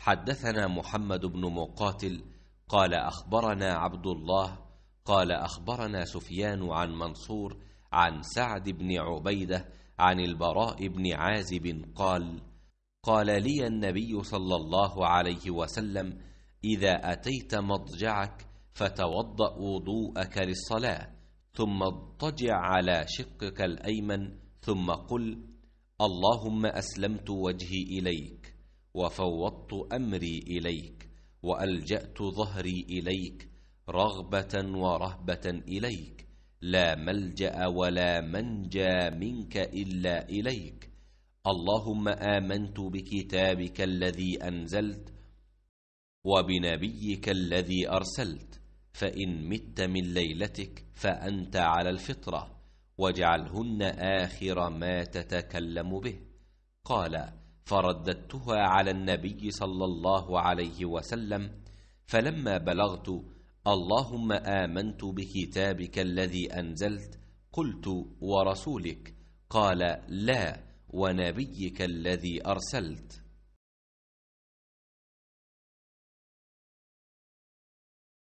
حدثنا محمد بن مقاتل قال أخبرنا عبد الله قال أخبرنا سفيان عن منصور عن سعد بن عبيدة عن البراء بن عازب قال: قال لي النبي صلى الله عليه وسلم: إذا أتيت مضجعك فتوضأ وضوءك للصلاة، ثم اضطجع على شقك الأيمن، ثم قل: اللهم أسلمت وجهي إليك، وفوضت أمري إليك، وألجأت ظهري إليك، رغبة ورهبة إليك، لا ملجأ ولا منجى منك إلا إليك. اللهم آمنت بكتابك الذي أنزلت وبنبيك الذي أرسلت، فإن مت من ليلتك فأنت على الفطرة، واجعلهن آخر ما تتكلم به. قال: فرددتها على النبي صلى الله عليه وسلم، فلما بلغت اللهم آمنت بكتابك الذي أنزلت قلت: ورسولك؟ قال: لا، ونبيك الذي أرسلت.